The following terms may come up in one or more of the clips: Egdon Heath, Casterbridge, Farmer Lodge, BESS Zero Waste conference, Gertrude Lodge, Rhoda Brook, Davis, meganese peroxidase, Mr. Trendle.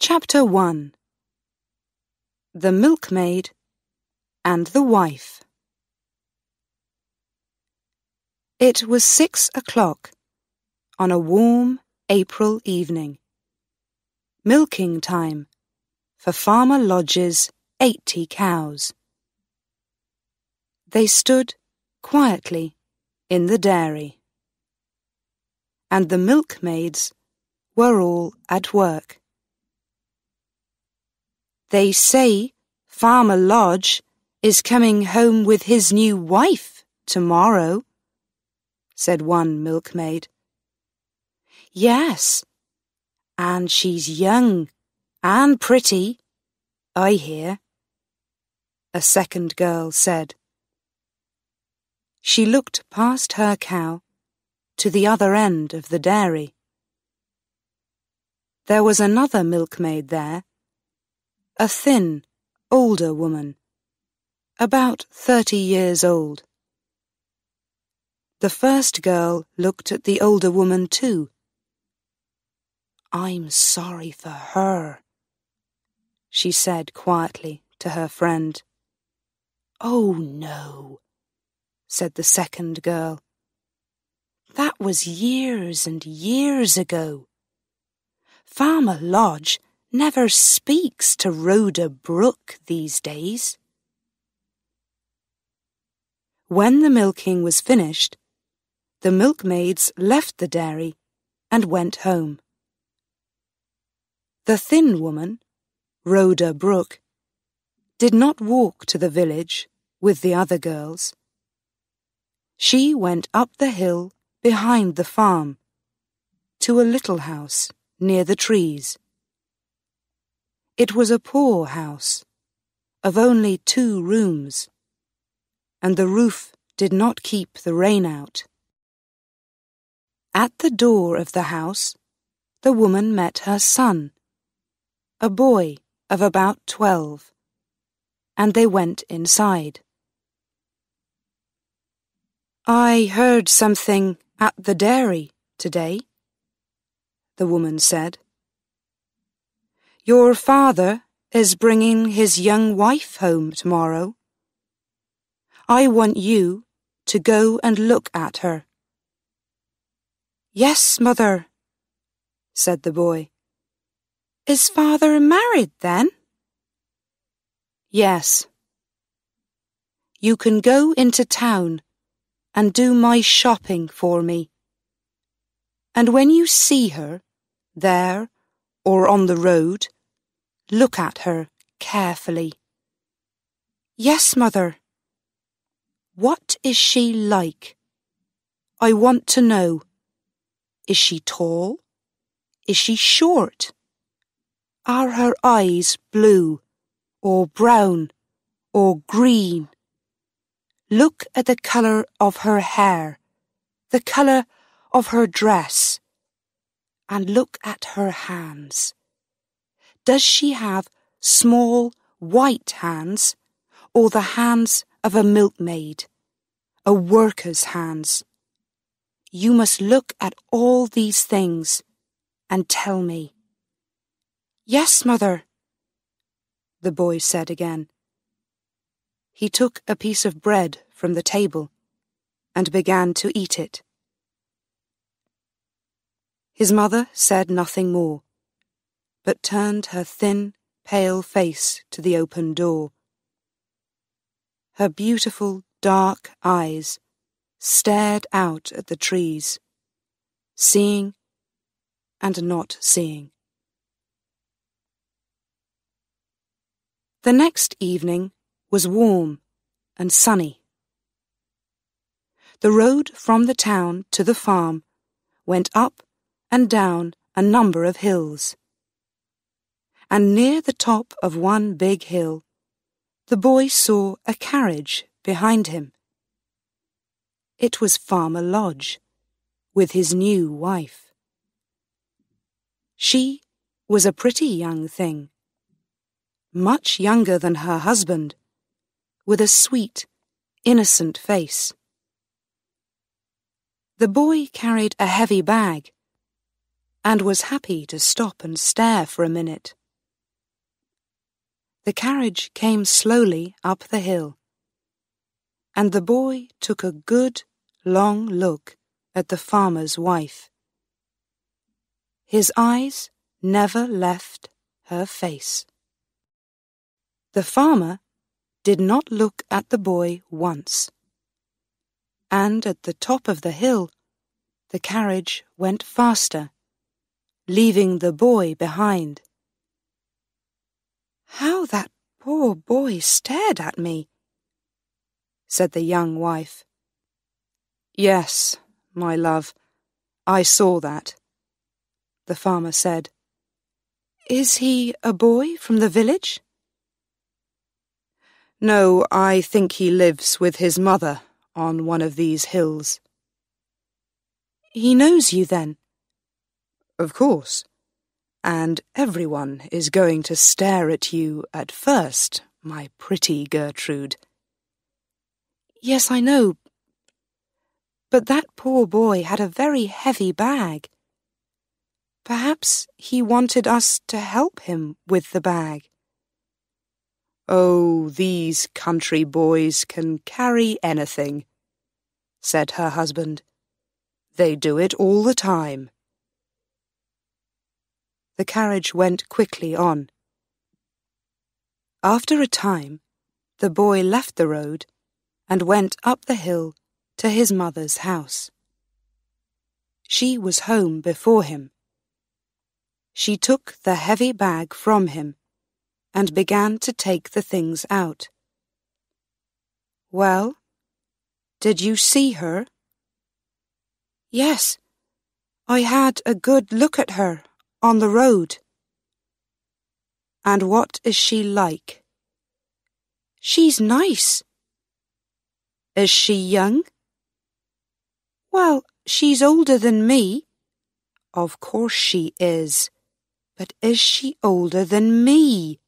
Chapter 1. The Milkmaid and the Wife. It was 6 o'clock on a warm April evening. Milking time for Farmer Lodge's 80 cows. They stood quietly in the dairy, and the milkmaids were all at work. They say Farmer Lodge is coming home with his new wife tomorrow, said one milkmaid. Yes, and she's young and pretty, I hear, a second girl said. She looked past her cow to the other end of the dairy. There was another milkmaid there, a thin, older woman, about 30 years old. The first girl looked at the older woman too. I'm sorry for her, she said quietly to her friend. Oh, no, said the second girl. That was years and years ago. Farmer Lodge never speaks to Rhoda Brook these days. When the milking was finished, the milkmaids left the dairy and went home. The thin woman, Rhoda Brook, did not walk to the village with the other girls. She went up the hill behind the farm to a little house near the trees. It was a poor house, of only 2 rooms, and the roof did not keep the rain out. At the door of the house, the woman met her son, a boy of about 12, and they went inside. I heard something at the dairy today, the woman said. Your father is bringing his young wife home tomorrow. I want you to go and look at her. Yes, mother, said the boy. Is father married then? Yes. You can go into town and do my shopping for me. And when you see her, there or on the road, look at her carefully. Yes, mother. What is she like? I want to know. Is she tall? Is she short? Are her eyes blue or brown or green? Look at the colour of her hair, the colour of her dress, and look at her hands. Does she have small, white hands, or the hands of a milkmaid, a worker's hands? You must look at all these things and tell me. Yes, mother, the boy said again. He took a piece of bread from the table and began to eat it. His mother said nothing more, but turned her thin, pale face to the open door. Her beautiful, dark eyes stared out at the trees, seeing and not seeing. The next evening was warm and sunny. The road from the town to the farm went up and down a number of hills, and near the top of one big hill, the boy saw a carriage behind him. It was Farmer Lodge, with his new wife. She was a pretty young thing, much younger than her husband, with a sweet, innocent face. The boy carried a heavy bag and was happy to stop and stare for a minute The carriage came slowly up the hill, and the boy took a good, long look at the farmer's wife. His eyes never left her face. The farmer did not look at the boy once, and at the top of the hill the carriage went faster, leaving the boy behind. "How that poor boy stared at me," said the young wife. "Yes, my love, I saw that," the farmer said. "Is he a boy from the village?" "No, I think he lives with his mother on one of these hills." "He knows you, then?" "Of course. And everyone is going to stare at you at first, my pretty Gertrude." "Yes, I know. But that poor boy had a very heavy bag. Perhaps he wanted us to help him with the bag." "Oh, these country boys can carry anything," said her husband. "They do it all the time." The carriage went quickly on. After a time, the boy left the road and went up the hill to his mother's house. She was home before him. She took the heavy bag from him and began to take the things out. "Well, did you see her?" "Yes, I had a good look at her on the road." "And what is she like?" "She's nice." "Is she young?" "Well, she's older than me." "Of course she is. But is she older than me?"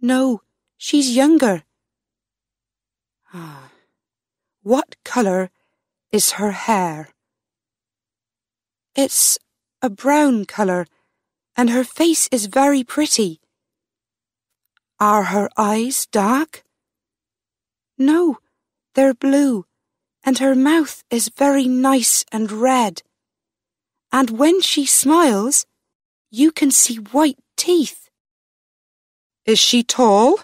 "No, she's younger." "Ah, what colour is her hair?" "It's a brown colour, and her face is very pretty." "Are her eyes dark?" "No, they're blue, and her mouth is very nice and red. And when she smiles, you can see white teeth." "Is she tall?"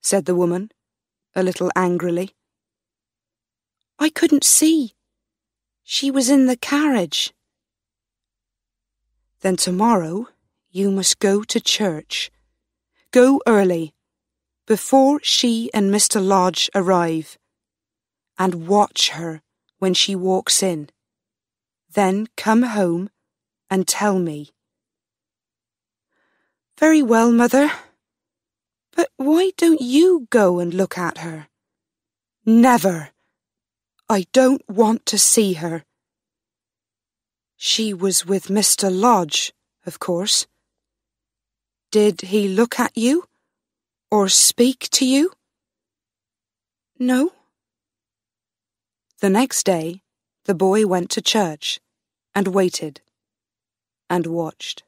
said the woman, a little angrily. "I couldn't see. She was in the carriage." "Then tomorrow you must go to church. Go early, before she and Mr. Lodge arrive, and watch her when she walks in. Then come home and tell me." "Very well, mother. But why don't you go and look at her?" "Never. I don't want to see her." "She was with Mr. Lodge, of course. Did he look at you or speak to you?" "No." The next day, the boy went to church and waited and watched.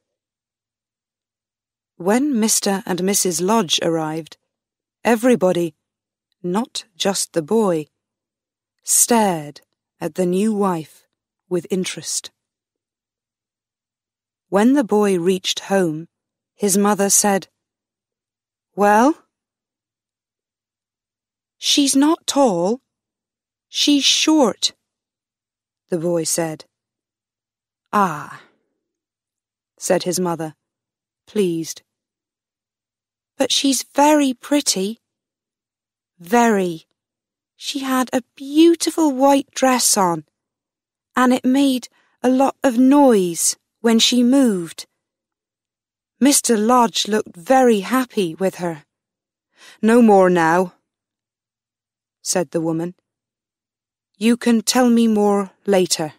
When Mr. and Mrs. Lodge arrived, everybody, not just the boy, stared at the new wife with interest. When the boy reached home, his mother said, "Well?" "She's not tall. She's short," the boy said. "Ah," said his mother, pleased. "But she's very pretty. Very. She had a beautiful white dress on, and it made a lot of noise when she moved. Mr. Lodge looked very happy with her." "No more now," said the woman. "You can tell me more later."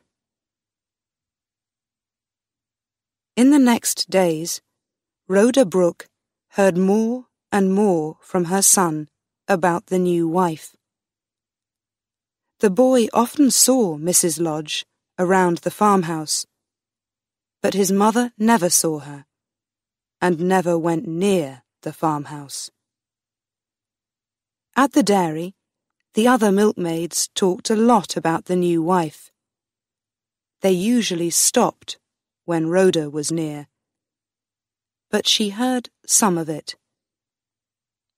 In the next days, Rhoda Brook heard more and more from her son about the new wife. The boy often saw Mrs. Lodge around the farmhouse, but his mother never saw her, and never went near the farmhouse. At the dairy, the other milkmaids talked a lot about the new wife. They usually stopped when Rhoda was near, but she heard some of it.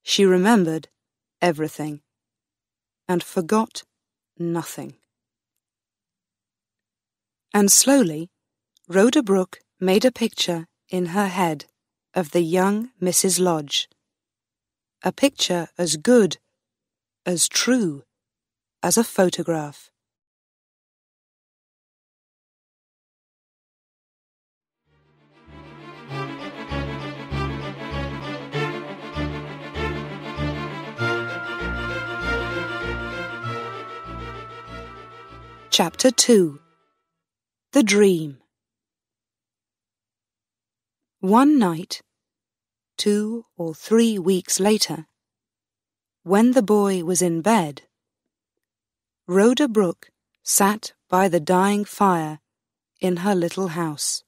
She remembered everything and forgot nothing. And slowly, Rhoda Brook made a picture in her head of the young Mrs. Lodge, a picture as good, as true, as a photograph. Chapter 2. The Dream. One night, 2 or 3 weeks later, when the boy was in bed, Rhoda Brook sat by the dying fire in her little house.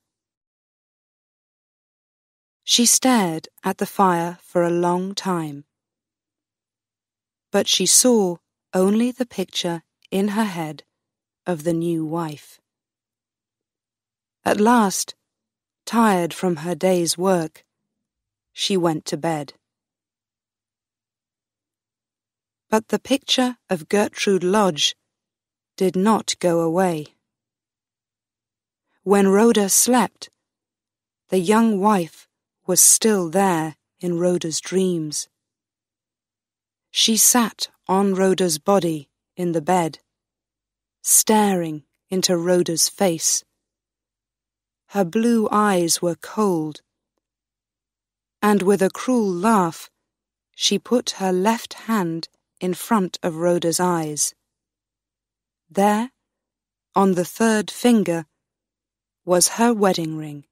She stared at the fire for a long time, but she saw only the picture in her head of the new wife. At last, tired from her day's work, she went to bed. But the picture of Gertrude Lodge did not go away. When Rhoda slept, the young wife was still there in Rhoda's dreams. She sat on Rhoda's body in the bed, staring into Rhoda's face. Her blue eyes were cold, and with a cruel laugh, she put her left hand in front of Rhoda's eyes. There, on the third finger, was her wedding ring,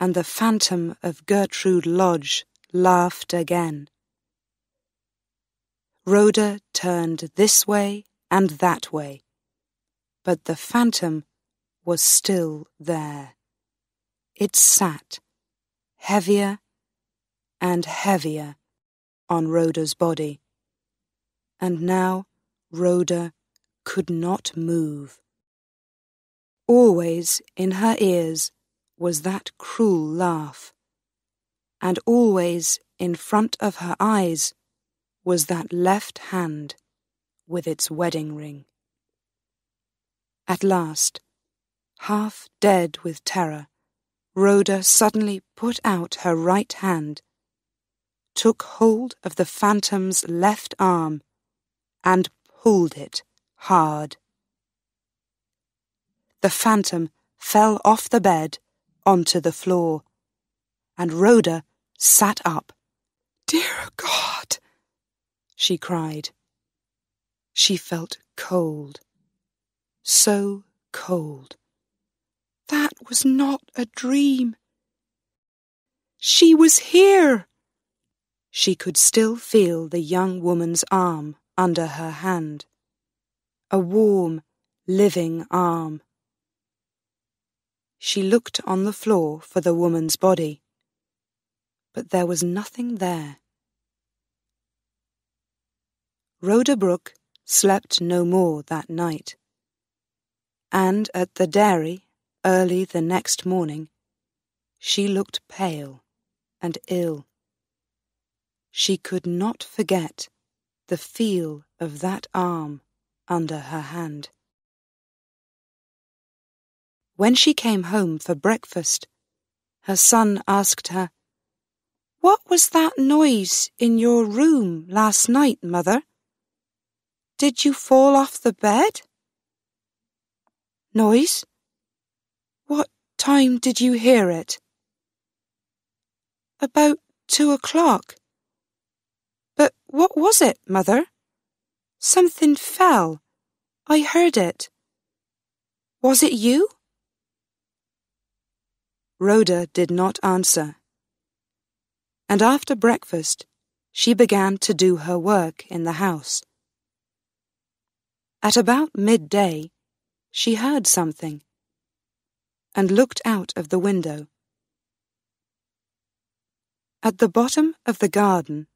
and the phantom of Gertrude Lodge laughed again. Rhoda turned this way and that way, but the phantom was still there. It sat, heavier and heavier, on Rhoda's body, and now Rhoda could not move. Always in her ears was that cruel laugh, and always in front of her eyes was that left hand with its wedding ring. At last, half dead with terror, Rhoda suddenly put out her right hand, took hold of the phantom's left arm, and pulled it hard. The phantom fell off the bed onto the floor, and Rhoda sat up. "Dear God!" she cried. She felt cold, so cold. That was not a dream. She was here. She could still feel the young woman's arm under her hand, a warm, living arm. She looked on the floor for the woman's body, but there was nothing there. Rhoda Brook slept no more that night, and at the dairy, early the next morning, she looked pale and ill. She could not forget the feel of that arm under her hand. When she came home for breakfast, her son asked her, "What was that noise in your room last night, Mother? Did you fall off the bed?" "Noise? What time did you hear it?" "About 2 o'clock. But what was it, Mother? Something fell. I heard it. Was it you?" Rhoda did not answer, and after breakfast she began to do her work in the house. At about midday she heard something, and looked out of the window. At the bottom of the garden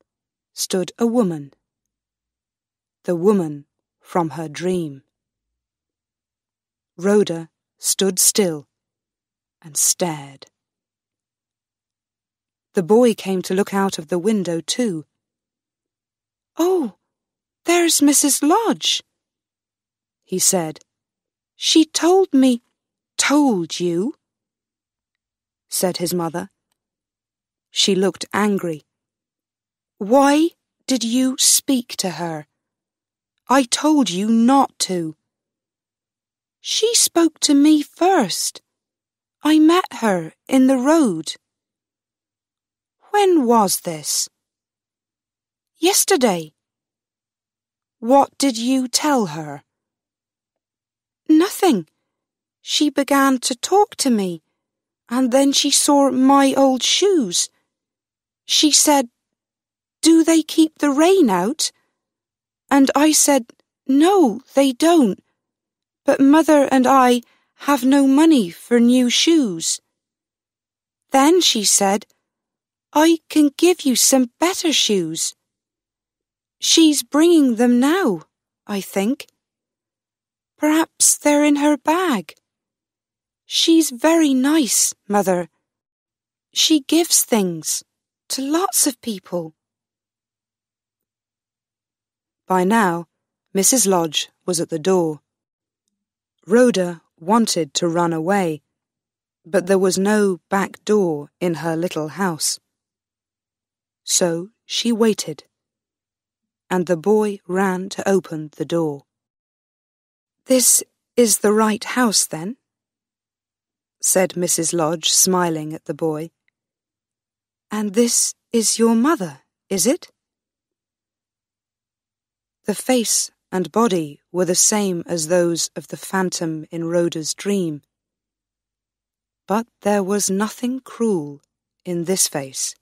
stood a woman, the woman from her dream. Rhoda stood still and stared. The boy came to look out of the window too. "Oh, there's Mrs. Lodge," he said. "She told me—" "Told you?" said his mother. She looked angry. "Why did you speak to her? I told you not to." "She spoke to me first. I met her in the road." "When was this?" "Yesterday." "What did you tell her?" "Nothing. She began to talk to me, and then she saw my old shoes. She said, 'Do they keep the rain out?' And I said, 'No, they don't, but Mother and I have no money for new shoes.' Then she said, 'I can give you some better shoes.' She's bringing them now, I think. Perhaps they're in her bag. She's very nice, Mother. She gives things to lots of people." By now, Mrs. Lodge was at the door. Rhoda wanted to run away, but there was no back door in her little house. So she waited, and the boy ran to open the door. "This is the right house, then?" said Mrs. Lodge, smiling at the boy. "And this is your mother, is it?" The face and body were the same as those of the phantom in Rhoda's dream, but there was nothing cruel in this face.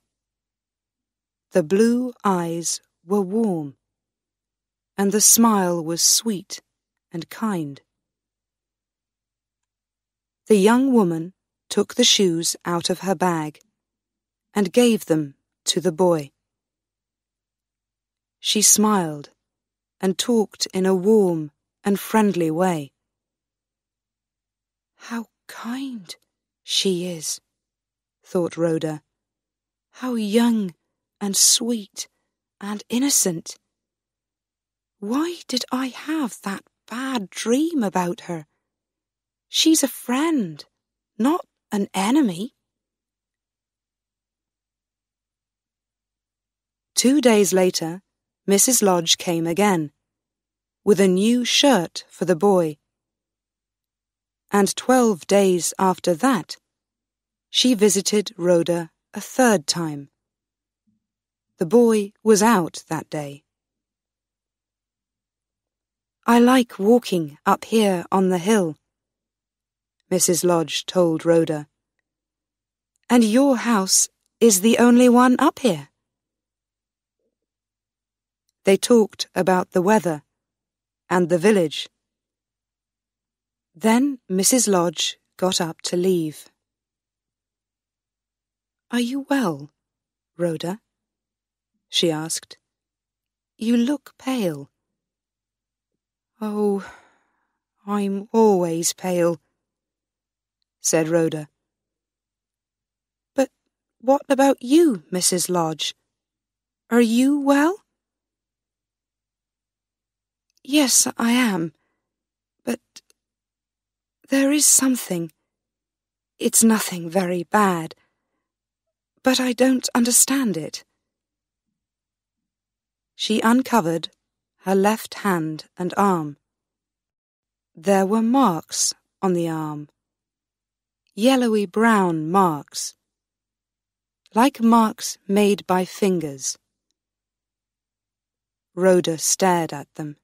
The blue eyes were warm, and the smile was sweet and kind. The young woman took the shoes out of her bag and gave them to the boy. She smiled and talked in a warm and friendly way. "How kind she is," thought Rhoda. "How young and sweet and innocent. Why did I have that bad dream about her? She's a friend, not an enemy." 2 days later, Mrs. Lodge came again, with a new shirt for the boy. And 12 days after that, she visited Rhoda a third time. The boy was out that day. "I like walking up here on the hill," Mrs. Lodge told Rhoda. "And your house is the only one up here." They talked about the weather and the village. Then Mrs. Lodge got up to leave. "Are you well, Rhoda?" she asked. "You look pale." "Oh, I'm always pale," said Rhoda. "But what about you, Mrs. Lodge? Are you well?" "Yes, I am, but there is something. It's nothing very bad, but I don't understand it." She uncovered her left hand and arm. There were marks on the arm, yellowy-brown marks, like marks made by fingers. Rhoda stared at them.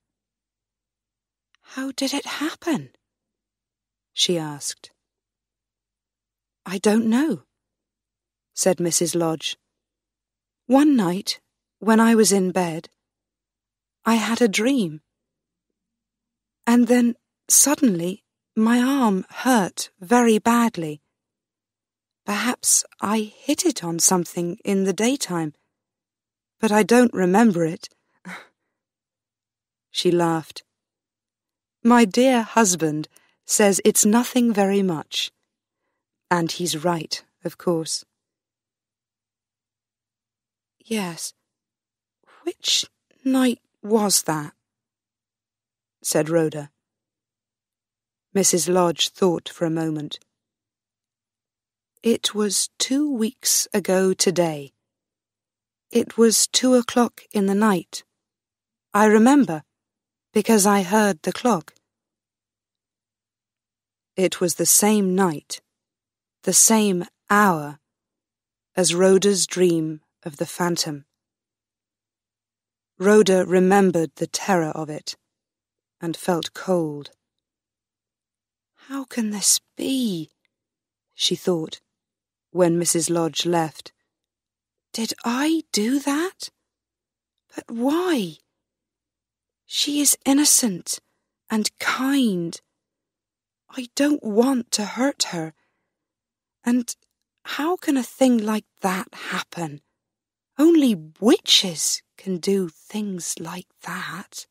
"How did it happen?" she asked. "I don't know," said Mrs. Lodge. "One night, when I was in bed, I had a dream, and then suddenly my arm hurt very badly, Perhaps I hit it on something in the daytime, but I don't remember it." She laughed. "My dear husband says it's nothing very much. And he's right, of course." "Yes, which night was that?" said Rhoda. Mrs. Lodge thought for a moment. "It was 2 weeks ago today. It was 2 o'clock in the night. I remember, because I heard the clock." It was the same night, the same hour, as Rhoda's dream of the phantom. Rhoda remembered the terror of it and felt cold. "How can this be?" she thought, when Mrs. Lodge left. "Did I do that? But why? She is innocent and kind. I don't want to hurt her. And how can a thing like that happen? Only witches can do things like that."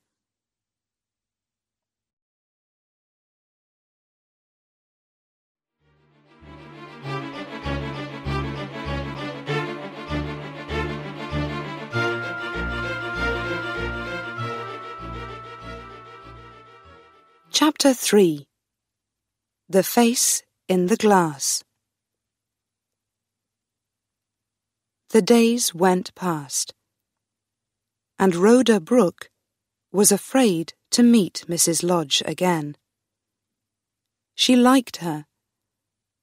Chapter 3. The Face in the Glass. The days went past, and Rhoda Brook was afraid to meet Mrs. Lodge again. She liked her,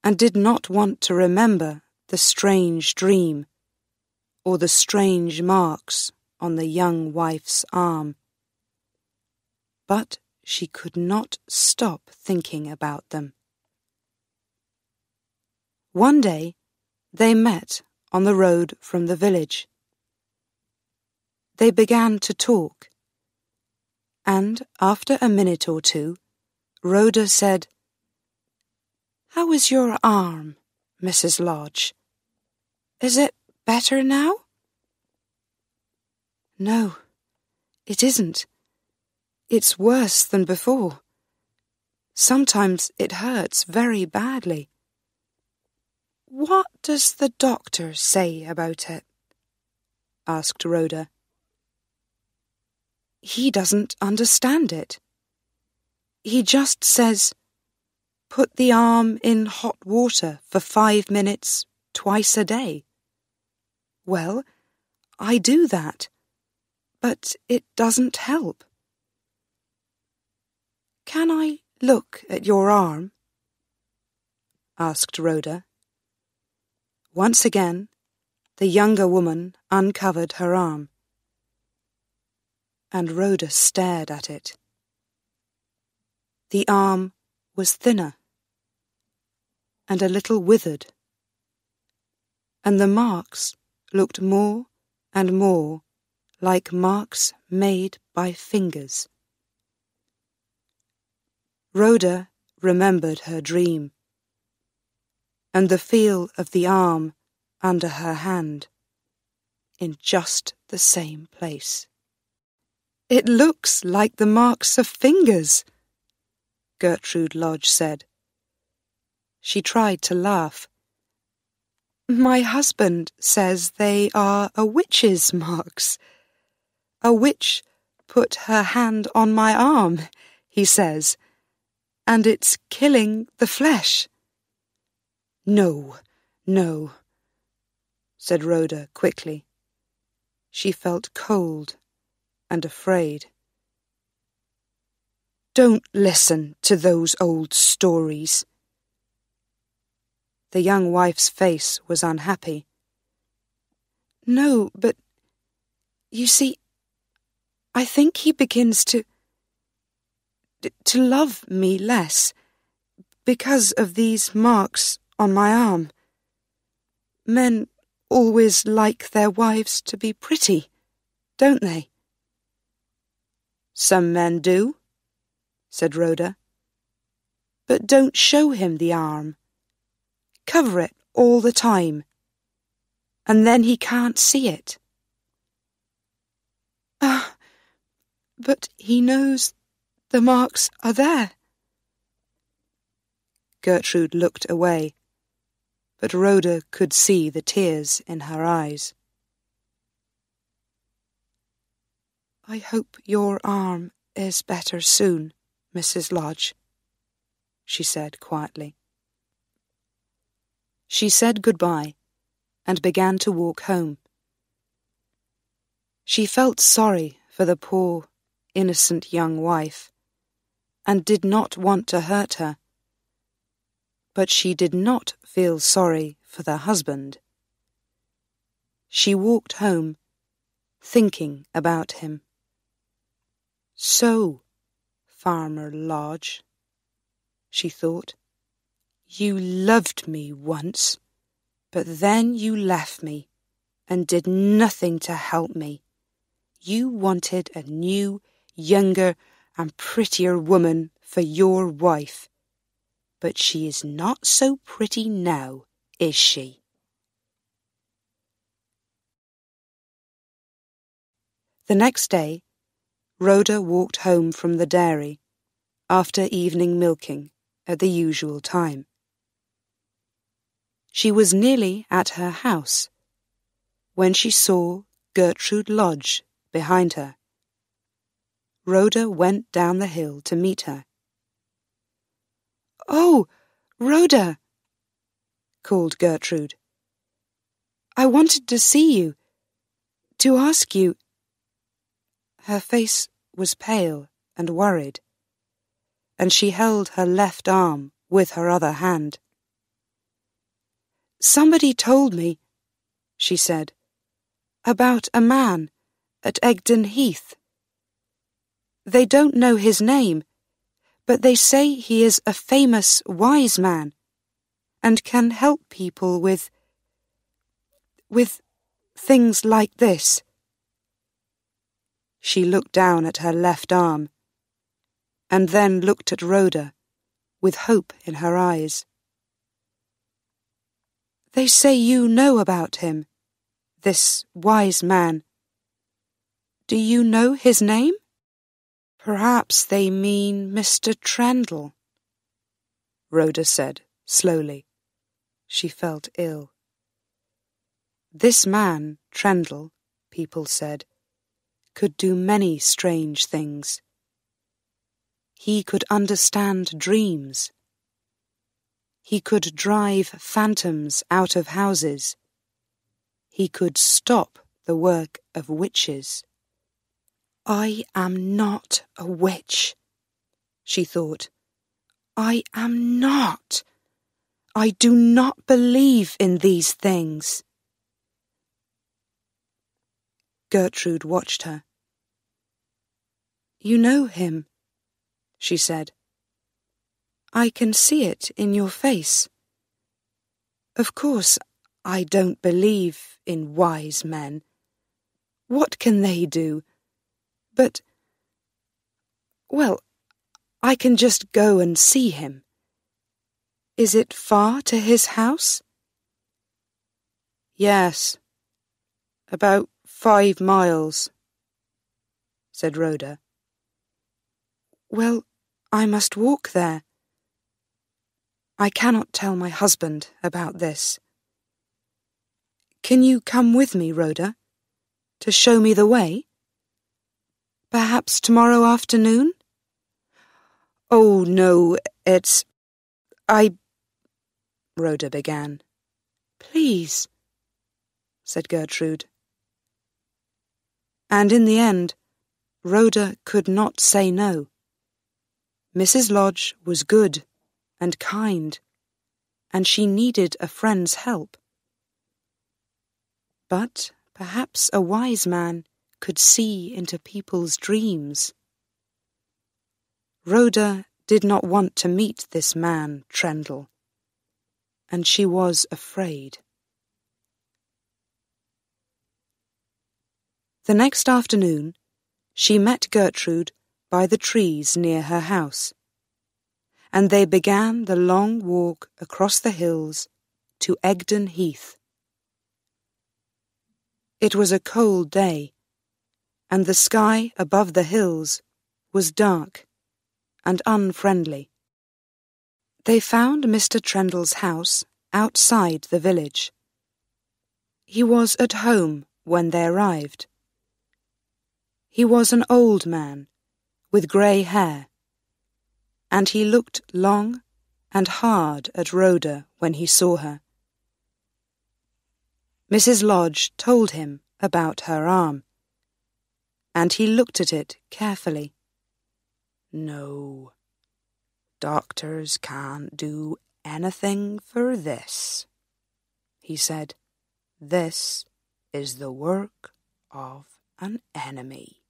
and did not want to remember the strange dream, or the strange marks on the young wife's arm. But she could not stop thinking about them. One day they met on the road from the village. They began to talk, and after a minute or two, Rhoda said, "How is your arm, Mrs. Lodge? Is it better now?" "No, it isn't. It's worse than before. Sometimes it hurts very badly." "What does the doctor say about it?" asked Rhoda. "He doesn't understand it. He just says, 'Put the arm in hot water for 5 minutes twice a day.' Well, I do that, but it doesn't help." "Can I look at your arm?" asked Rhoda. Once again, the younger woman uncovered her arm, and Rhoda stared at it. The arm was thinner and a little withered, and the marks looked more and more like marks made by fingers. Rhoda remembered her dream, and the feel of the arm under her hand, in just the same place. "It looks like the marks of fingers," Gertrude Lodge said. She tried to laugh. "My husband says they are a witch's marks. A witch put her hand on my arm, he says, and it's killing the flesh." "No, no," said Rhoda quickly. She felt cold and afraid. "Don't listen to those old stories." The young wife's face was unhappy. "No, but you see, I think he begins to love me less, because of these marks on my arm. Men always like their wives to be pretty, don't they?" "Some men do," said Rhoda. "But don't show him the arm. Cover it all the time, and then he can't see it. But he knows the marks are there. Gertrude looked away, but Rhoda could see the tears in her eyes. I hope your arm is better soon, Mrs. Lodge, she said quietly. She said goodbye and began to walk home. She felt sorry for the poor, innocent young wife, and did not want to hurt her. But she did not feel sorry for the husband. She walked home, thinking about him. So, Farmer Lodge, she thought, you loved me once, but then you left me and did nothing to help me. You wanted a new, younger and prettier woman for your wife. But she is not so pretty now, is she? The next day, Rhoda walked home from the dairy after evening milking at the usual time. She was nearly at her house when she saw Gertrude Lodge behind her. Rhoda went down the hill to meet her. "Oh, Rhoda," called Gertrude. "I wanted to see you, to ask you." Her face was pale and worried, and she held her left arm with her other hand. "Somebody told me," she said, "about a man at Egdon Heath. They don't know his name, but they say he is a famous wise man and can help people with things like this." She looked down at her left arm and then looked at Rhoda with hope in her eyes. "They say you know about him, this wise man. Do you know his name?" "Perhaps they mean Mr. Trendle," Rhoda said slowly. She felt ill. This man, Trendle, people said, could do many strange things. He could understand dreams. He could drive phantoms out of houses. He could stop the work of witches. "I am not a witch," she thought. "I am not. I do not believe in these things." Gertrude watched her. "You know him," she said. "I can see it in your face. Of course, I don't believe in wise men. What can they do? But, well, I can just go and see him. Is it far to his house?" "Yes, about 5 miles," said Rhoda. "Well, I must walk there. I cannot tell my husband about this. Can you come with me, Rhoda, to show me the way? Perhaps tomorrow afternoon?" "Oh, no, Rhoda began. "Please," said Gertrude. And in the end, Rhoda could not say no. Mrs. Lodge was good and kind, and she needed a friend's help. But perhaps a wise man could see into people's dreams. Rhoda did not want to meet this man, Trendle, and she was afraid. The next afternoon, she met Gertrude by the trees near her house, and they began the long walk across the hills to Egdon Heath. It was a cold day, and the sky above the hills was dark and unfriendly. They found Mr. Trendle's house outside the village. He was at home when they arrived. He was an old man with grey hair, and he looked long and hard at Rhoda when he saw her. Mrs. Lodge told him about her arm, and he looked at it carefully. No, doctors can't do anything for this, he said. This is the work of an enemy.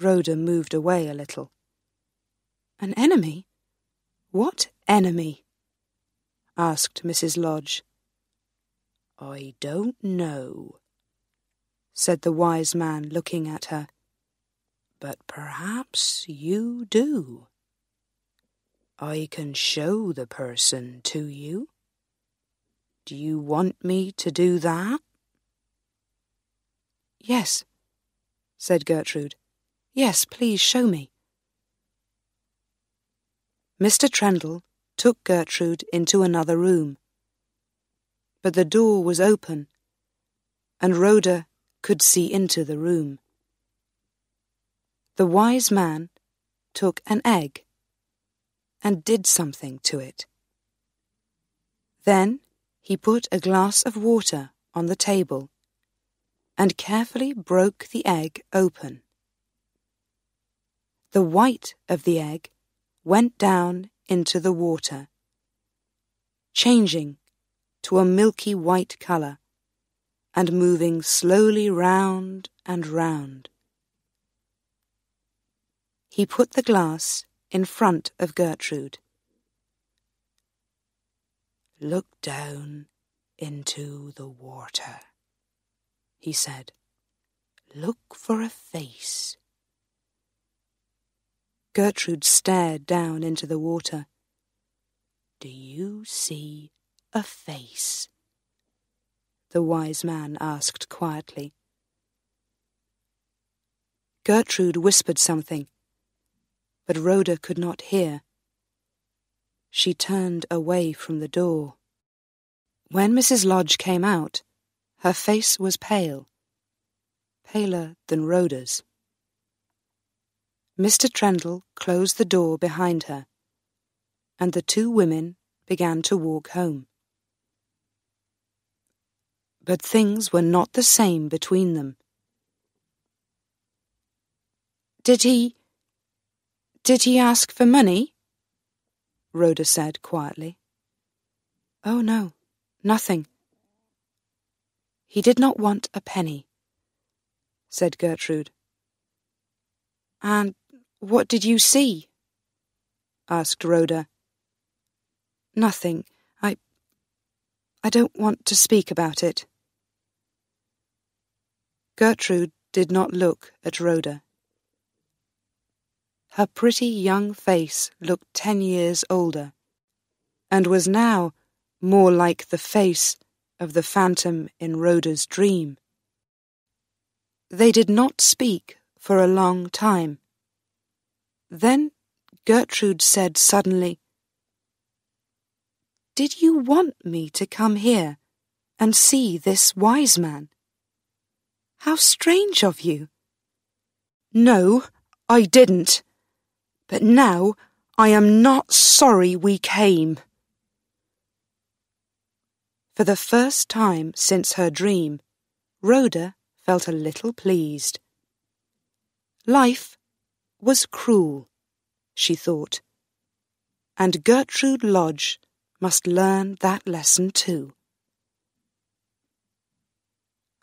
Rhoda moved away a little. An enemy? What enemy? asked Mrs. Lodge. I don't know, said the wise man, looking at her. But perhaps you do. I can show the person to you. Do you want me to do that? Yes, said Gertrude. Yes, please show me. Mr. Trendle took Gertrude into another room, but the door was open, and Rhoda could see into the room. The wise man took an egg and did something to it. Then he put a glass of water on the table and carefully broke the egg open. The white of the egg went down into the water, changing to a milky white colour and moving slowly round and round. He put the glass in front of Gertrude. Look down into the water, he said. Look for a face. Gertrude stared down into the water. Do you see a face? The wise man asked quietly. Gertrude whispered something, but Rhoda could not hear. She turned away from the door. When Mrs. Lodge came out, her face was pale, paler than Rhoda's. Mr. Trendle closed the door behind her, and the two women began to walk home. But things were not the same between them. Did he ask for money? Rhoda said quietly. Oh, no, nothing. He did not want a penny, said Gertrude. And what did you see? asked Rhoda. Nothing. I don't want to speak about it. Gertrude did not look at Rhoda. Her pretty young face looked 10 years older, and was now more like the face of the phantom in Rhoda's dream. They did not speak for a long time. Then Gertrude said suddenly, Did you want me to come here and see this wise man? How strange of you! No, I didn't. But now I am not sorry we came. For the first time since her dream, Rhoda felt a little pleased. Life was cruel, she thought, and Gertrude Lodge must learn that lesson too.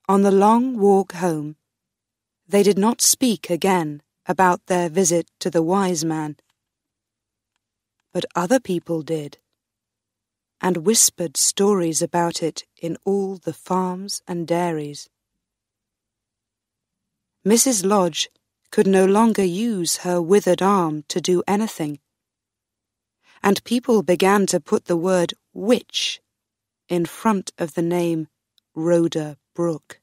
On the long walk home, they did not speak again about their visit to the wise man. But other people did, and whispered stories about it in all the farms and dairies. Mrs. Lodge could no longer use her withered arm to do anything, and people began to put the word which in front of the name Rhoda Brook.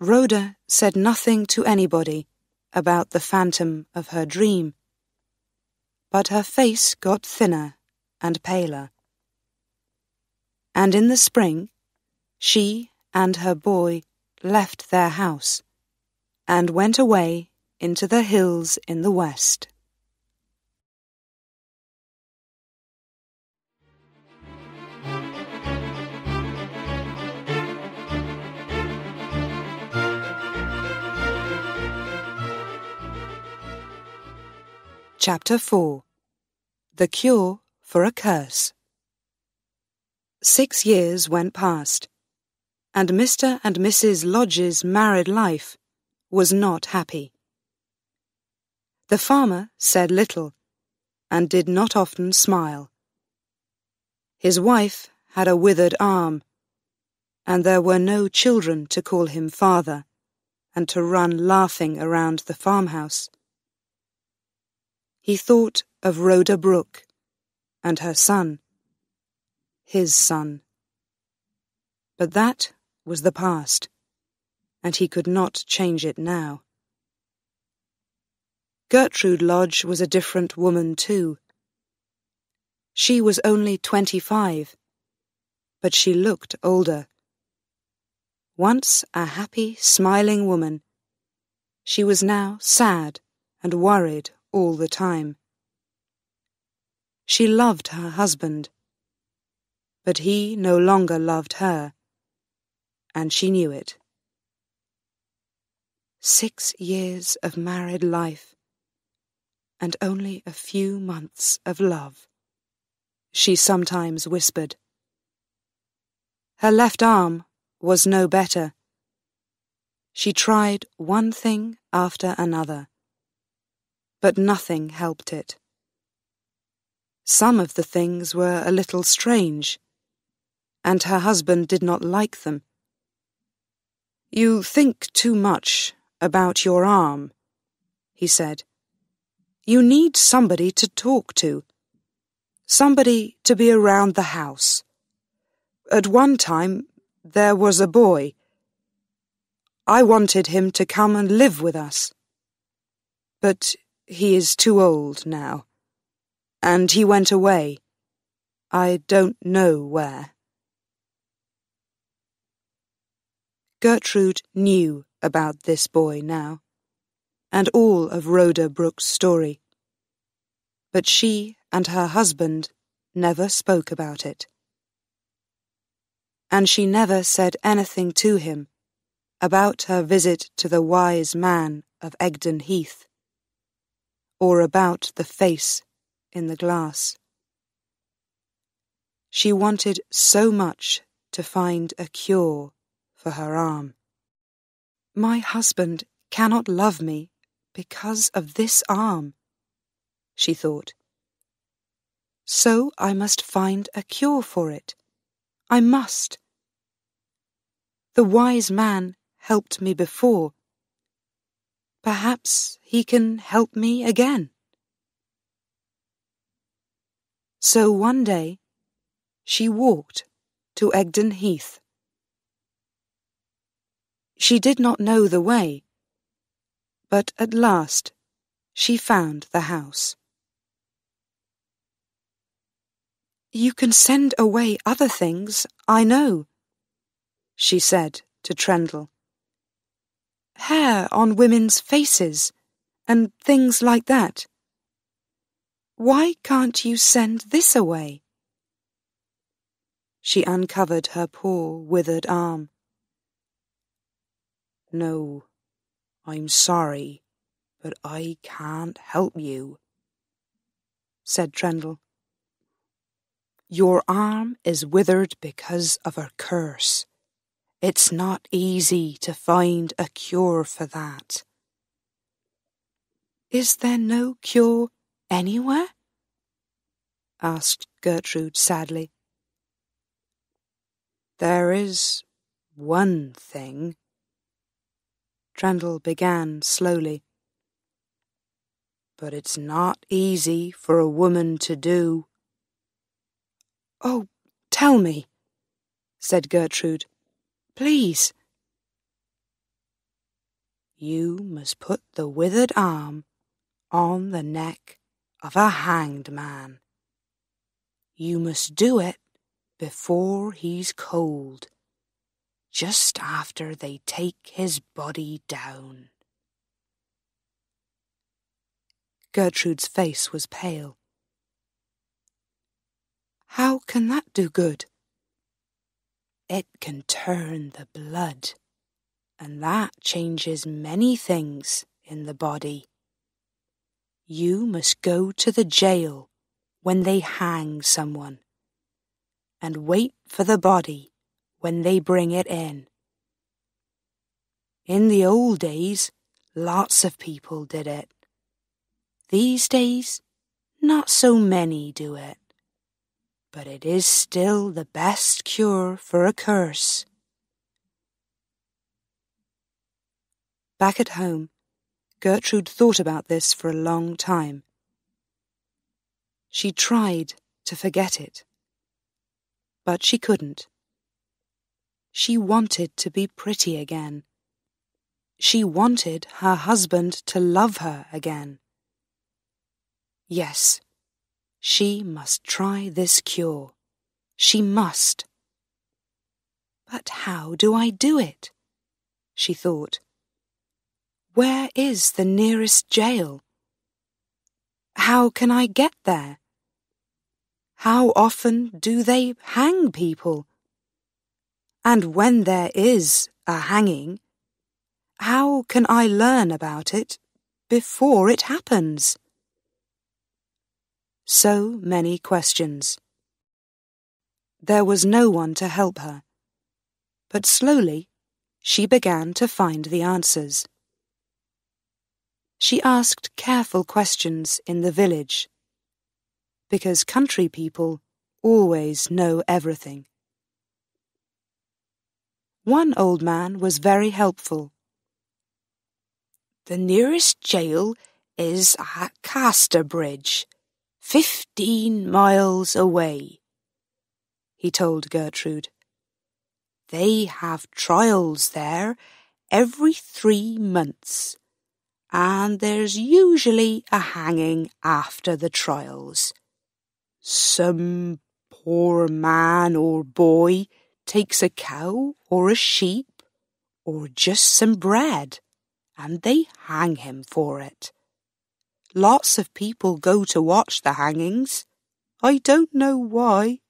Rhoda said nothing to anybody about the phantom of her dream, but her face got thinner and paler. And in the spring, she and her boy left their house and went away into the hills in the west. Chapter 4. The Cure for a Curse. 6 years went past, and Mr. and Mrs. Lodge's married life was not happy. The farmer said little, and did not often smile. His wife had a withered arm, and there were no children to call him father, and to run laughing around the farmhouse. He thought of Rhoda Brook and her son, his son. But that was the past, and he could not change it now. Gertrude Lodge was a different woman too. She was only 25, but she looked older. Once a happy, smiling woman, she was now sad and worried all the time. She loved her husband, but he no longer loved her, and she knew it. 6 years of married life, and only a few months of love, she sometimes whispered. Her left arm was no better. She tried one thing after another, but nothing helped it. Some of the things were a little strange, and her husband did not like them. "You think too much about your arm," he said. "You need somebody to talk to, somebody to be around the house. At one time there was a boy. I wanted him to come and live with us, but he is too old now, and he went away. I don't know where." Gertrude knew about this boy now, and all of Rhoda Brook's story, but she and her husband never spoke about it. And she never said anything to him about her visit to the wise man of Egdon Heath, or about the face in the glass. She wanted so much to find a cure for her arm. "My husband cannot love me because of this arm," she thought. "So I must find a cure for it. I must. The wise man helped me before. Perhaps he can help me again." So one day she walked to Egdon Heath. She did not know the way, but at last she found the house. "You can send away other things, I know," she said to Trendle. "Hair on women's faces, and things like that. Why can't you send this away?" She uncovered her poor, withered arm. "No, I'm sorry, but I can't help you," said Trendle. "Your arm is withered because of a curse. It's not easy to find a cure for that." "Is there no cure anywhere?" asked Gertrude sadly. "There is one thing," Trendle began slowly, "but it's not easy for a woman to do. "Oh, tell me," said Gertrude. "Please." "You must put the withered arm on the neck of a hanged man. You must do it before he's cold, just after they take his body down." Gertrude's face was pale. "How can that do good?" "It can turn the blood, and that changes many things in the body. You must go to the jail when they hang someone, and wait for the body when they bring it in. In the old days, lots of people did it. These days, not so many do it. But it is still the best cure for a curse." Back at home, Gertrude thought about this for a long time. She tried to forget it, but she couldn't. She wanted to be pretty again. She wanted her husband to love her again. Yes, she must try this cure. She must. "But how do I do it?" she thought. "Where is the nearest jail? How can I get there? How often do they hang people? And when there is a hanging, how can I learn about it before it happens?" So many questions. There was no one to help her, but slowly she began to find the answers. She asked careful questions in the village, because country people always know everything. One old man was very helpful. "The nearest jail is at Casterbridge, 15 miles away," he told Gertrude. "They have trials there every 3 months, and there's usually a hanging after the trials. Some poor man or boy takes a cow or a sheep or just some bread, and they hang him for it. Lots of people go to watch the hangings. I don't know why."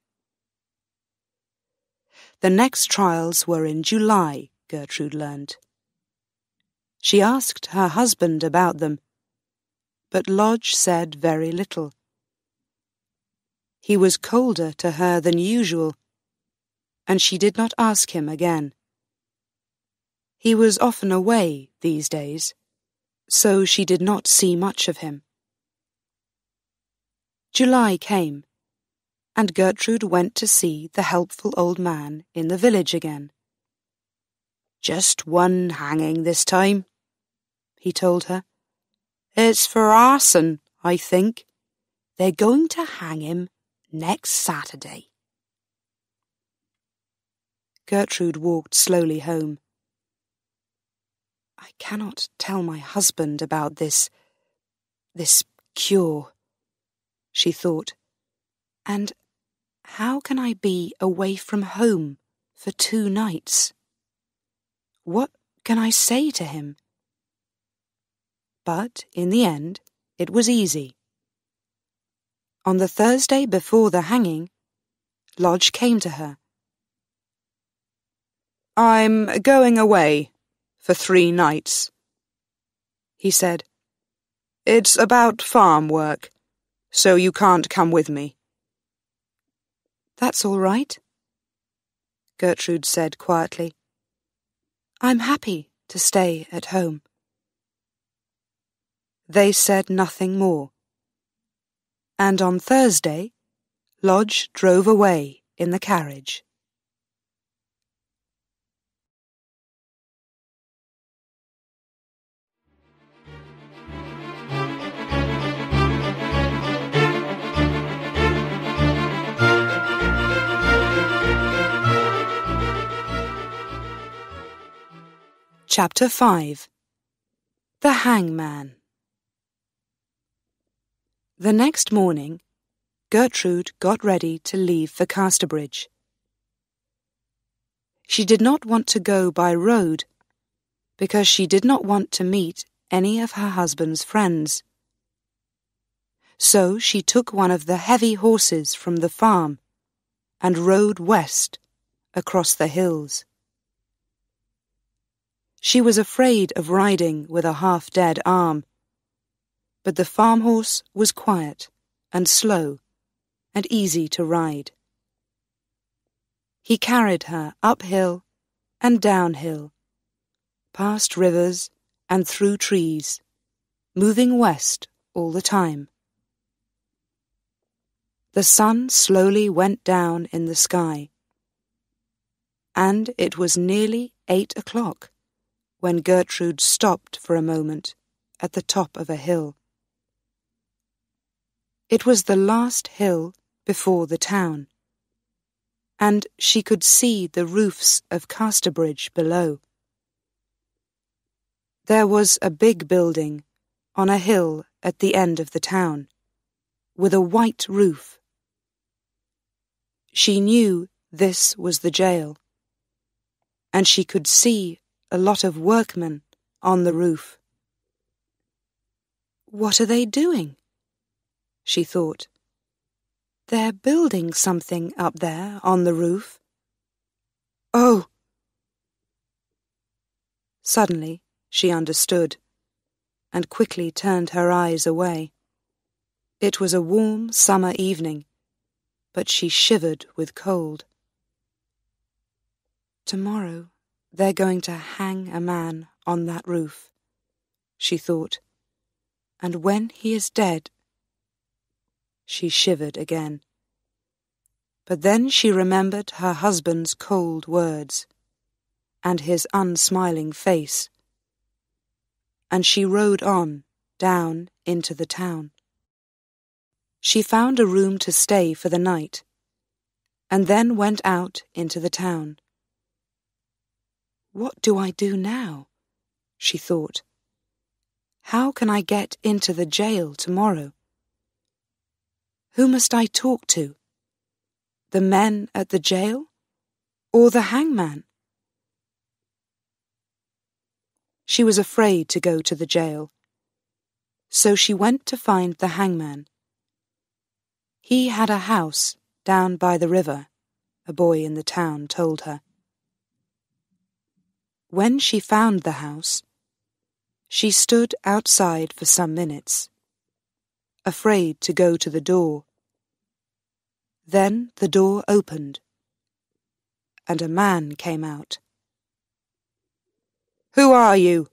The next trials were in July, Gertrude learned. She asked her husband about them, but Lodge said very little. He was colder to her than usual, and she did not ask him again. He was often away these days, so she did not see much of him. July came, and Gertrude went to see the helpful old man in the village again. "Just one hanging this time," he told her. "It's for arson, I think. They're going to hang him next Saturday." Gertrude walked slowly home. "I cannot tell my husband about this cure," she thought. "And how can I be away from home for 2 nights? What can I say to him?" But in the end, it was easy. On the Thursday before the hanging, Lodge came to her. "I'm going away for 3 nights," he said. "It's about farm work, so you can't come with me." "That's all right," Gertrude said quietly. "I'm happy to stay at home." They said nothing more, and on Thursday, Lodge drove away in the carriage. Chapter 5 The Hangman. The next morning, Gertrude got ready to leave for Casterbridge. She did not want to go by road because she did not want to meet any of her husband's friends. So she took one of the heavy horses from the farm and rode west across the hills. She was afraid of riding with a half-dead arm, but the farm horse was quiet and slow and easy to ride. He carried her uphill and downhill, past rivers and through trees, moving west all the time. The sun slowly went down in the sky, and it was nearly 8 o'clock when Gertrude stopped for a moment at the top of a hill. It was the last hill before the town, and she could see the roofs of Casterbridge below. There was a big building on a hill at the end of the town, with a white roof. She knew this was the jail, and she could see a lot of workmen on the roof. What are they doing? She thought. They're building something up there on the roof. Oh! Suddenly she understood, and quickly turned her eyes away. It was a warm summer evening, but she shivered with cold. Tomorrow they're going to hang a man on that roof, she thought, and when he is dead... She shivered again. But then she remembered her husband's cold words and his unsmiling face, and she rode on down into the town. She found a room to stay for the night, and then went out into the town. What do I do now? She thought. How can I get into the jail tomorrow? Who must I talk to? The men at the jail or the hangman? She was afraid to go to the jail, so she went to find the hangman. He had a house down by the river, a boy in the town told her. When she found the house, she stood outside for some minutes, afraid to go to the door. Then the door opened, and a man came out. "Who are you?"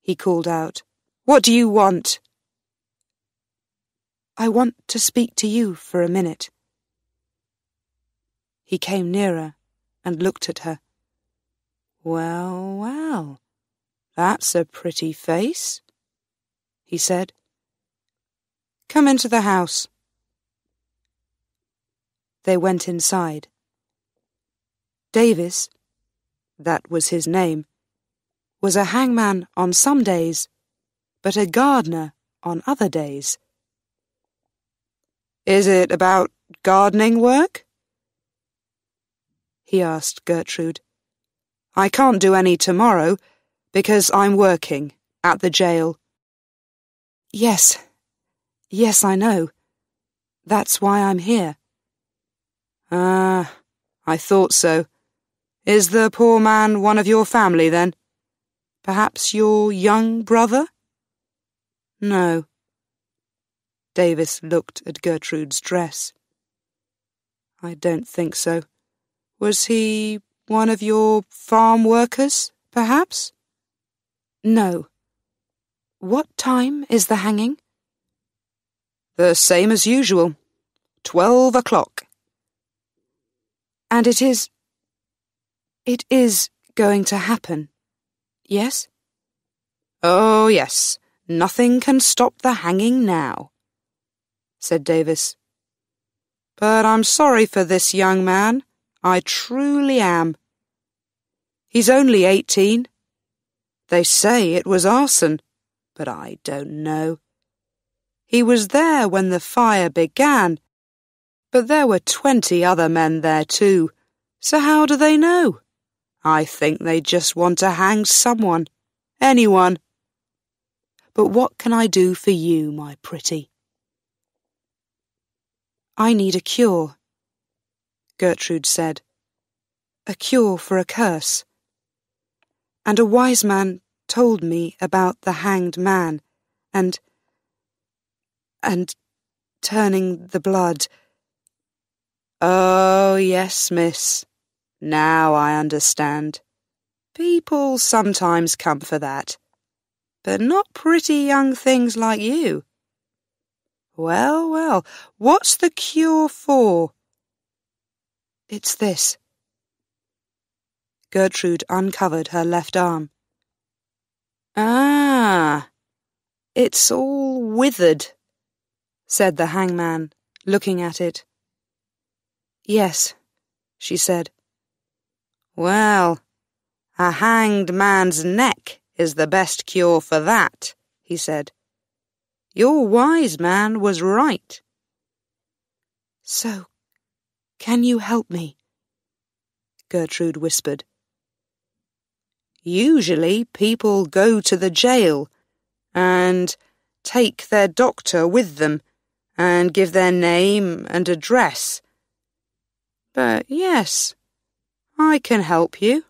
he called out. "What do you want?" "I want to speak to you for a minute." He came nearer and looked at her. "Well, well, that's a pretty face," he said. "Come into the house." They went inside. Davis, that was his name, was a hangman on some days, but a gardener on other days. "Is it about gardening work?" he asked Gertrude. "I can't do any tomorrow, because I'm working at the jail." Yes, I know. That's why I'm here." "Ah, I thought so. Is the poor man one of your family, then? Perhaps your young brother?" "No." Davis looked at Gertrude's dress. "I don't think so. Was he one of your farm workers, perhaps?" "No. What time is the hanging?" "The same as usual. 12 o'clock." "And it is going to happen, yes?" "Oh, yes. Nothing can stop the hanging now," said Davis. "But I'm sorry for this young man. I truly am. He's only 18, They say it was arson, but I don't know. He was there when the fire began, but there were 20 other men there too, so how do they know? I think they just want to hang someone, anyone. But what can I do for you, my pretty? I need a cure, Gertrude said. A cure for a curse. And a wise man told me about the hanged man, and turning the blood. Oh, yes, miss. Now I understand. People sometimes come for that, but not pretty young things like you. Well, well, what's the cure for? It's this. Gertrude uncovered her left arm. Ah, it's all withered, said the hangman, looking at it. Yes, she said. Well, a hanged man's neck is the best cure for that, he said. Your wise man was right. So, can you help me? Gertrude whispered. Usually people go to the jail and take their doctor with them and give their name and address. But yes, I can help you.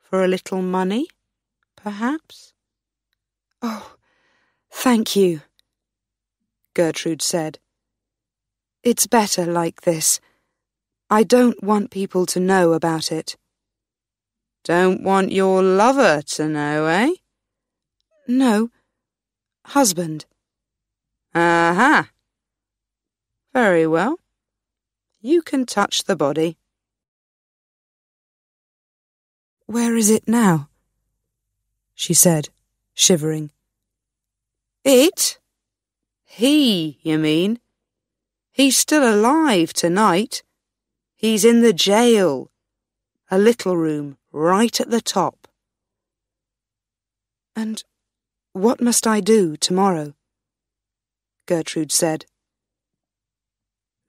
For a little money, perhaps? Oh, thank you, Gertrude said. It's better like this. I don't want people to know about it. Don't want your lover to know, eh? No, husband. Aha. Very well. You can touch the body. Where is it now? She said, shivering. It? He, you mean? He's still alive tonight. He's in the jail. A little room, right at the top. And what must I do tomorrow? Gertrude said.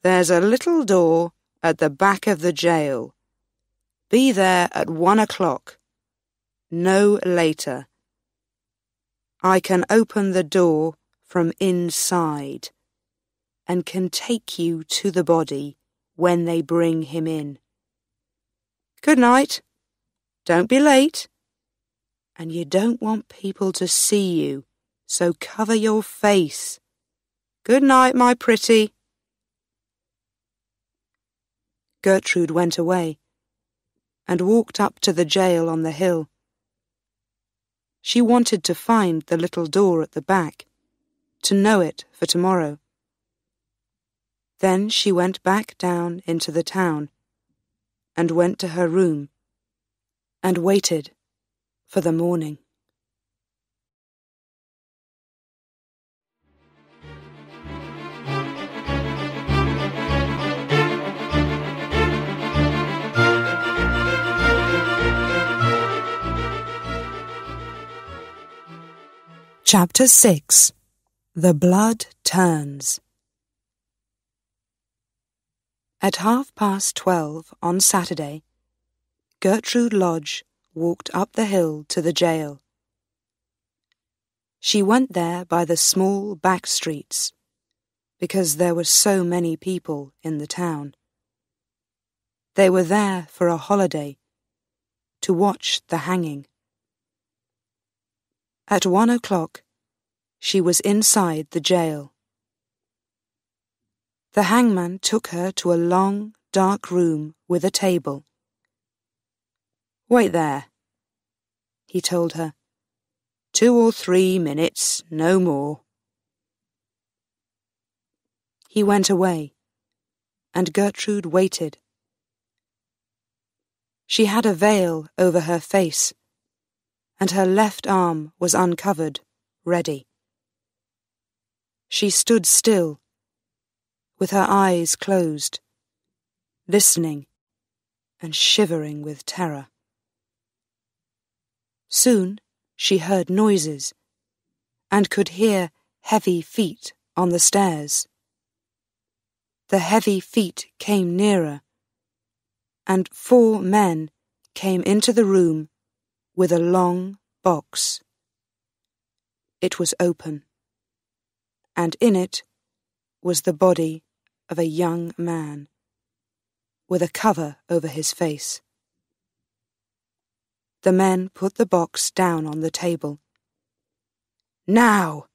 There's a little door at the back of the jail. Be there at 1 o'clock. No later. I can open the door from inside and can take you to the body when they bring him in. Good night. Don't be late. And you don't want people to see you, so cover your face. Good night, my pretty. Gertrude went away and walked up to the jail on the hill. She wanted to find the little door at the back, to know it for tomorrow. Then she went back down into the town and went to her room and waited for the morning. Chapter 6. The Blood Turns. At 12:30 on Saturday, Gertrude Lodge walked up the hill to the jail. She went there by the small back streets, because there were so many people in the town. They were there for a holiday, to watch the hanging. At 1 o'clock, she was inside the jail. The hangman took her to a long, dark room with a table. "Wait there," he told her. 2 or 3 minutes, no more." He went away, and Gertrude waited. She had a veil over her face, and her left arm was uncovered, ready. She stood still, with her eyes closed, listening and shivering with terror. Soon she heard noises, and could hear heavy feet on the stairs. The heavy feet came nearer, and 4 men came into the room with a long box. It was open, and in it was the body of a young man, with a cover over his face. The men put the box down on the table. "Now!"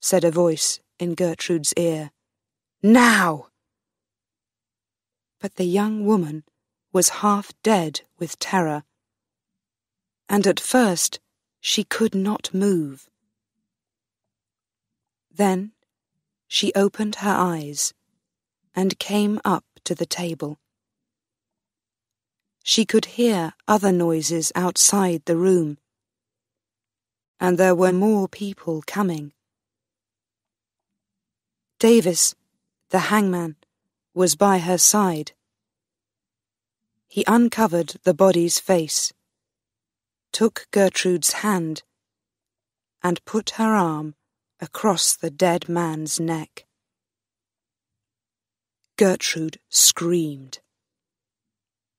said a voice in Gertrude's ear. "Now!" But the young woman was half dead with terror, and at first she could not move. Then she opened her eyes and came up to the table. She could hear other noises outside the room, and there were more people coming. Davis, the hangman, was by her side. He uncovered the body's face, took Gertrude's hand, and put her arm across the dead man's neck. Gertrude screamed,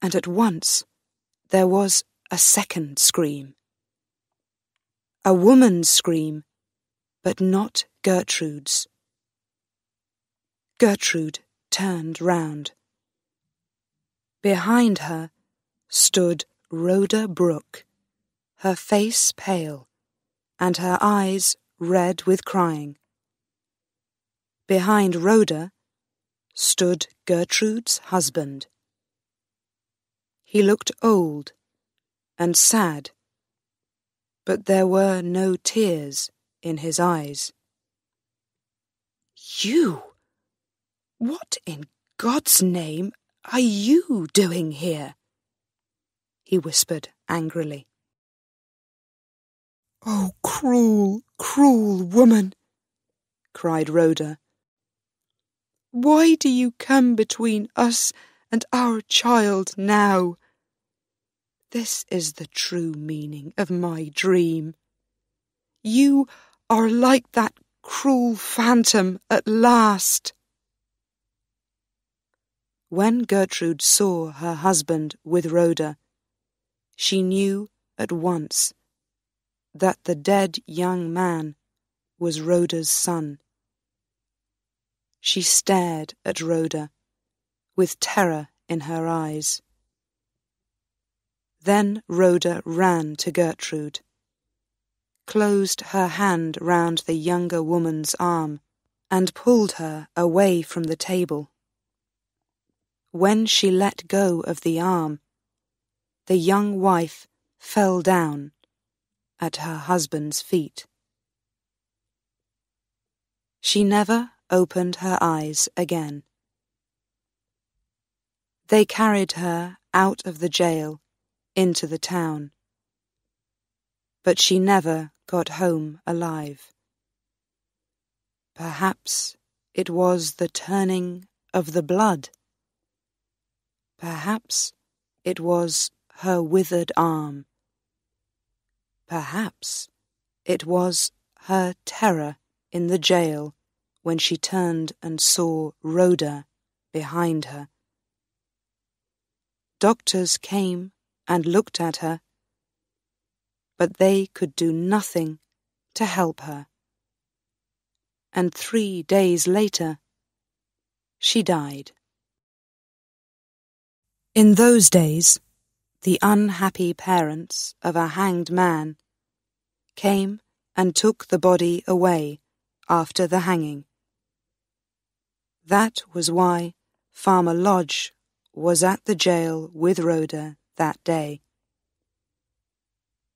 and at once there was a second scream. A woman's scream, but not Gertrude's. Gertrude turned round. Behind her stood Rhoda Brook, her face pale and her eyes red with crying. Behind Rhoda stood Gertrude's husband. He looked old and sad, but there were no tears in his eyes. "You! What in God's name are you doing here?" he whispered angrily. "Oh, cruel, cruel woman!" cried Rhoda. "Why do you come between us and our child now? This is the true meaning of my dream. You are like that cruel phantom at last." When Gertrude saw her husband with Rhoda, she knew at once that the dead young man was Rhoda's son. She stared at Rhoda with terror in her eyes. Then Rhoda ran to Gertrude, closed her hand round the younger woman's arm, and pulled her away from the table. When she let go of the arm, the young wife fell down at her husband's feet. She never opened her eyes again. They carried her out of the jail into the town, but she never got home alive. Perhaps it was the turning of the blood. Perhaps it was her withered arm. Perhaps it was her terror in the jail when she turned and saw Rhoda behind her. Doctors came and looked at her, but they could do nothing to help her. And 3 days later, she died. In those days, the unhappy parents of a hanged man came and took the body away after the hanging. That was why Farmer Lodge was at the jail with Rhoda that day.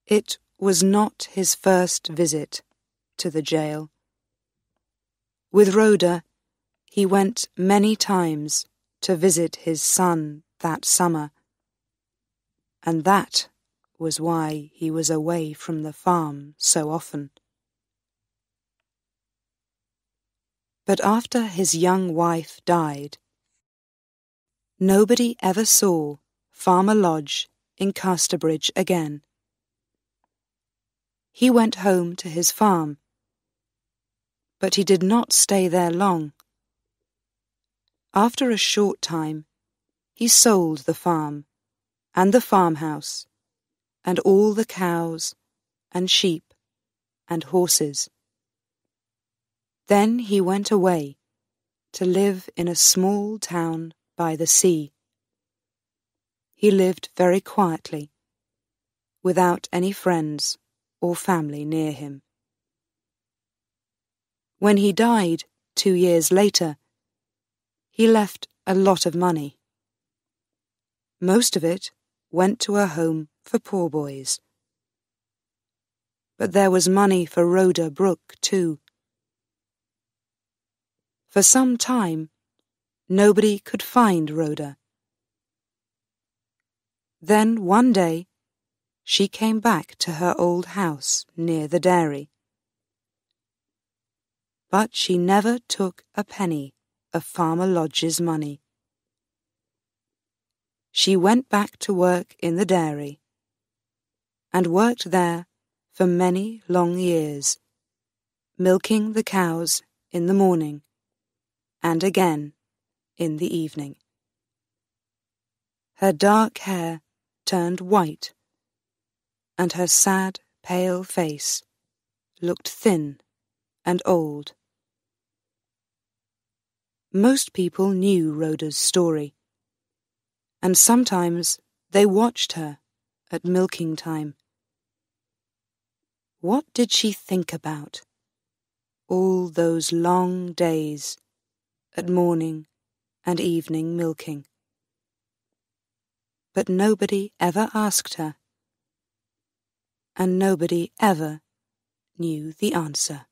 It was not his first visit to the jail. With Rhoda, he went many times to visit his son that summer, and that was why he was away from the farm so often. But after his young wife died, nobody ever saw Farmer Lodge in Casterbridge again. he went home to his farm. But he did not stay there long. After a short time, he sold the farm and the farmhouse and all the cows and sheep and horses. Then he went away to live in a small town by the sea. He lived very quietly, without any friends or family near him. When he died 2 years later, he left a lot of money. Most of it went to a home for poor boys. But there was money for Rhoda Brook, too. For some time, nobody could find Rhoda. Then one day, she came back to her old house near the dairy. But she never took a penny of Farmer Lodge's money. She went back to work in the dairy and worked there for many long years, milking the cows in the morning and again in the evening. Her dark hair turned white, and her sad, pale face looked thin and old. Most people knew Rhoda's story, and sometimes they watched her at milking time. What did she think about all those long days at morning and evening milking? But nobody ever asked her, and nobody ever knew the answer.